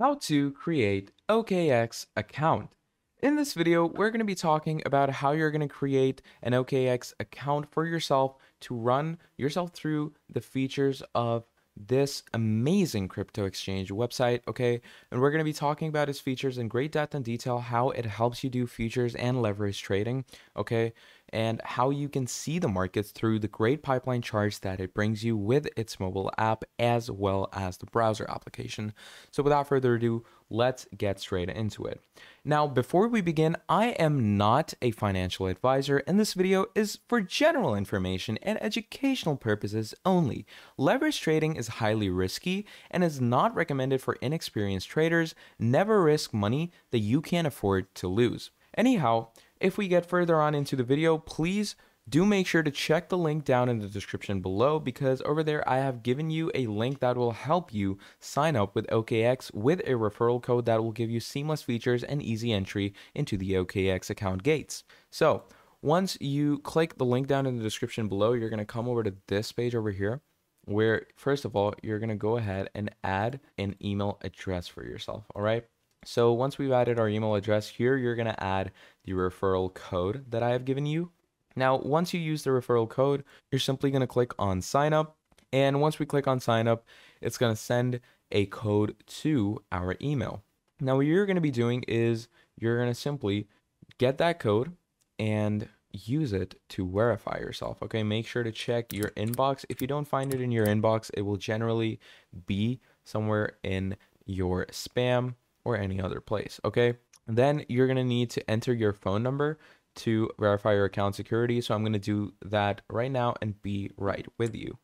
How to create OKX account. In this video, we're going to be talking about how you're going to create an OKX account for yourself to run yourself through the features of this amazing crypto exchange website, okay? And we're going to be talking about its features in great depth and detail, how it helps you do futures and leverage trading, okay? And how you can see the markets through the great pipeline charts that it brings you with its mobile app as well as the browser application. So without further ado, let's get straight into it. Now, before we begin, I am not a financial advisor, and this video is for general information and educational purposes only. Leverage trading is highly risky and is not recommended for inexperienced traders. Never risk money that you can't afford to lose. Anyhow, if we get further on into the video, please do make sure to check the link down in the description below, because over there I have given you a link that will help you sign up with OKX with a referral code that will give you seamless features and easy entry into the OKX account gates. So once you click the link down in the description below, you're going to come over to this page over here, where first of all, you're going to go ahead and add an email address for yourself. All right. So once we've added our email address here, you're going to add the referral code that I have given you. Now, once you use the referral code, you're simply going to click on sign up. And once we click on sign up, it's going to send a code to our email. Now, what you're going to be doing is you're going to simply get that code and use it to verify yourself. Okay, make sure to check your inbox. If you don't find it in your inbox, it will generally be somewhere in your spam or any other place, okay? And then you're gonna need to enter your phone number to verify your account security. So I'm gonna do that right now and be right with you.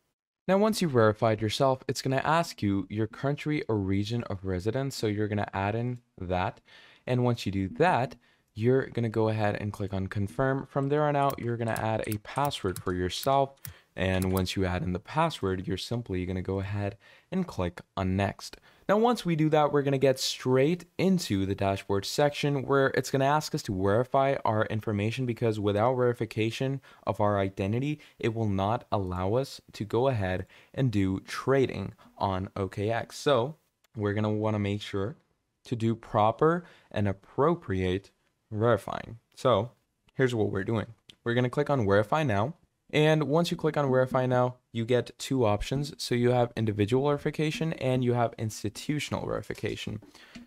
Now, once you've verified yourself, it's gonna ask you your country or region of residence. So you're gonna add in that. And once you do that, you're gonna go ahead and click on confirm. From there on out, you're gonna add a password for yourself. And once you add in the password, you're simply gonna go ahead and click on next. Now, once we do that, we're gonna get straight into the dashboard section, where it's gonna ask us to verify our information, because without verification of our identity, it will not allow us to go ahead and do trading on OKX. So we're gonna wanna make sure to do proper and appropriate verifying. So here's what we're doing. We're gonna click on verify now. And once you click on verify now, you get two options. So you have individual verification and you have institutional verification.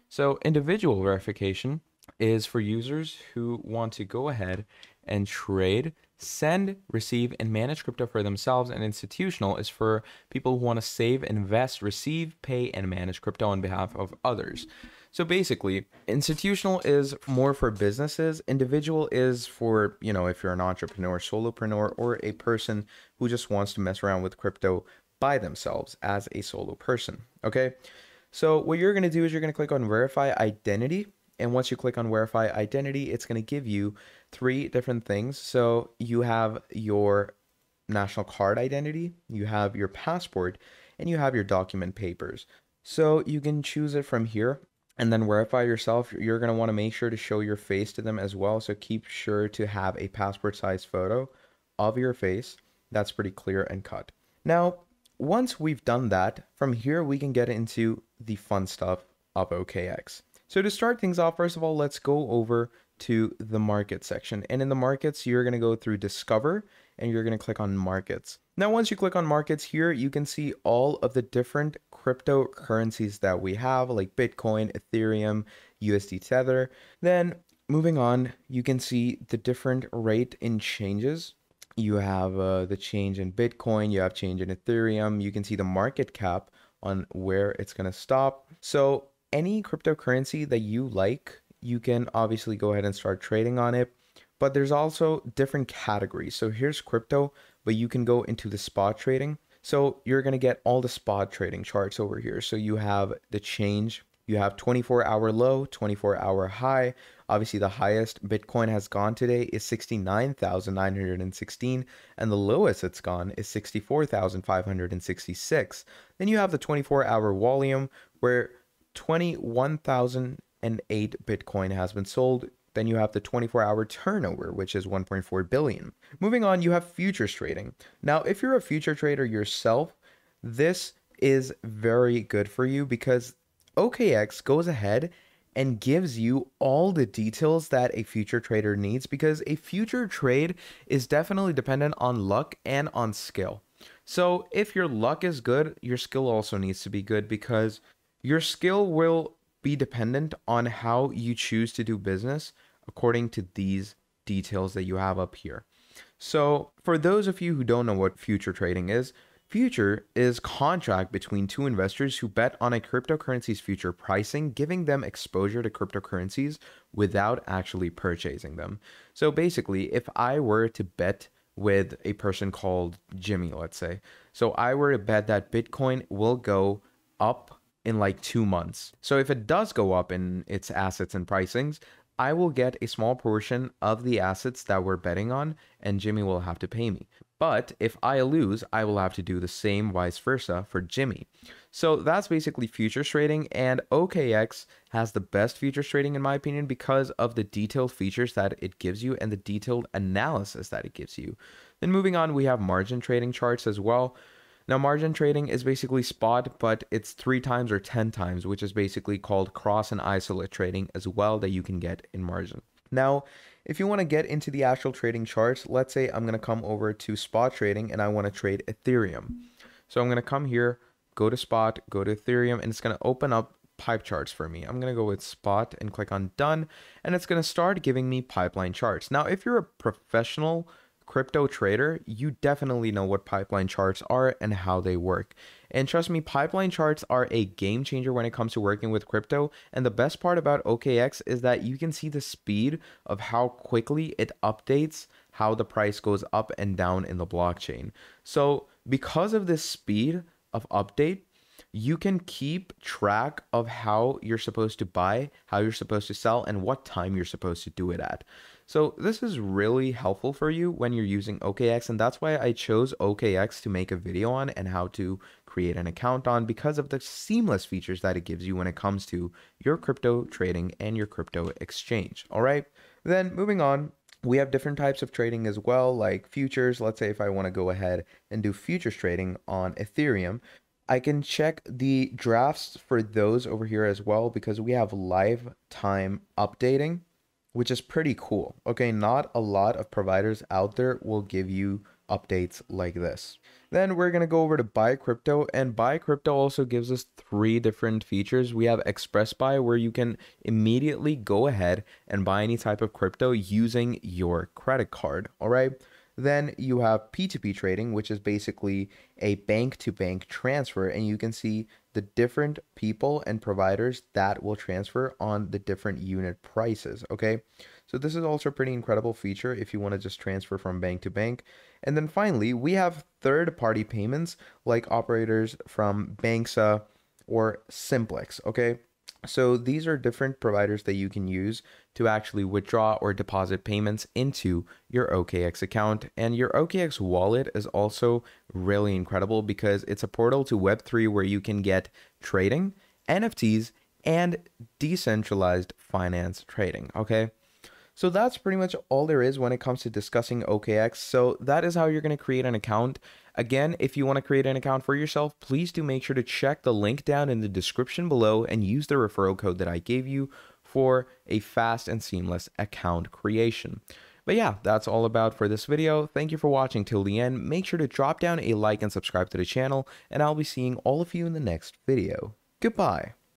So individual verification is for users who want to go ahead and trade, send, receive, and manage crypto for themselves. And institutional is for people who want to save, invest, receive, pay, and manage crypto on behalf of others. So basically, institutional is more for businesses. Individual is for, you know, if you're an entrepreneur, solopreneur, or a person who just wants to mess around with crypto by themselves as a solo person. Okay. So what you're going to do is you're going to click on verify identity. And once you click on verify identity, it's going to give you three different things. So you have your national card identity, you have your passport, and you have your document papers. So you can choose it from here. And then verify yourself, you're going to want to make sure to show your face to them as well. So keep sure to have a passport size photo of your face. That's pretty clear and cut. Now, once we've done that, from here, we can get into the fun stuff of OKX. So to start things off, first of all, let's go over to the market section. And in the markets, you're going to go through Discover and you're going to click on Markets. Now, once you click on Markets here, you can see all of the different cryptocurrencies that we have, like Bitcoin, Ethereum, USD Tether. Then moving on, you can see the different rate in changes. You have the change in Bitcoin, you have change in Ethereum. You can see the market cap on where it's going to stop. So any cryptocurrency that you like, you can obviously go ahead and start trading on it. But there's also different categories. So here's crypto, but you can go into the spot trading. So you're going to get all the spot trading charts over here. So you have the change, you have 24-hour low, 24-hour high. Obviously, the highest Bitcoin has gone today is 69,916, and the lowest it's gone is 64,566. Then you have the 24-hour volume, where 21,008 Bitcoin has been sold. Then you have the 24-hour turnover, which is 1.4 billion. Moving on, you have futures trading. Now, if you're a future trader yourself, this is very good for you, because OKX goes ahead and gives you all the details that a future trader needs, because a future trade is definitely dependent on luck and on skill. So if your luck is good, your skill also needs to be good, because your skill will be dependent on how you choose to do business according to these details that you have up here. So for those of you who don't know what future trading is, future is contract between two investors who bet on a cryptocurrency's future pricing, giving them exposure to cryptocurrencies without actually purchasing them. So basically, if I were to bet with a person called Jimmy, let's say, so I were to bet that Bitcoin will go up in like 2 months. So if it does go up in its assets and pricings, I will get a small portion of the assets that we're betting on, and Jimmy will have to pay me. But if I lose, I will have to do the same vice versa for Jimmy. So that's basically futures trading, and OKX has the best futures trading in my opinion because of the detailed features that it gives you and the detailed analysis that it gives you. Then moving on, we have margin trading charts as well. Now, margin trading is basically spot, but it's 3 times or 10 times, which is basically called cross and isolate trading as well, that you can get in margin. Now, if you want to get into the actual trading charts, let's say I'm going to come over to spot trading and I want to trade Ethereum. So I'm going to come here, go to spot, go to Ethereum, and it's going to open up pipe charts for me. I'm going to go with spot and click on done, and it's going to start giving me pipeline charts. Now, if you're a professional crypto trader, you definitely know what pipeline charts are and how they work. And trust me, pipeline charts are a game changer when it comes to working with crypto. And the best part about OKX is that you can see the speed of how quickly it updates how the price goes up and down in the blockchain. So because of this speed of update, you can keep track of how you're supposed to buy, how you're supposed to sell, and what time you're supposed to do it at. So this is really helpful for you when you're using OKX, and that's why I chose OKX to make a video on and how to create an account on, because of the seamless features that it gives you when it comes to your crypto trading and your crypto exchange. All right, then moving on, we have different types of trading as well, like futures. Let's say if I want to go ahead and do futures trading on Ethereum, I can check the drafts for those over here as well, because we have live time updating, which is pretty cool. Okay, not a lot of providers out there will give you updates like this. Then we're going to go over to buy crypto, and buy crypto also gives us 3 different features. We have express buy, where you can immediately go ahead and buy any type of crypto using your credit card. All right. Then you have P2P trading, which is basically a bank-to-bank transfer, and you can see the different people and providers that will transfer on the different unit prices, okay? So this is also a pretty incredible feature if you want to just transfer from bank to bank. And then finally, we have third-party payments like operators from Banksa or Simplex, okay? So these are different providers that you can use to actually withdraw or deposit payments into your OKX account. And your OKX wallet is also really incredible because it's a portal to Web3 where you can get trading, NFTs, and decentralized finance trading, okay? So that's pretty much all there is when it comes to discussing OKX. So that is how you're going to create an account. Again, if you want to create an account for yourself, please do make sure to check the link down in the description below and use the referral code that I gave you for a fast and seamless account creation. But yeah, that's all about for this video. Thank you for watching till the end. Make sure to drop down a like and subscribe to the channel, and I'll be seeing all of you in the next video. Goodbye.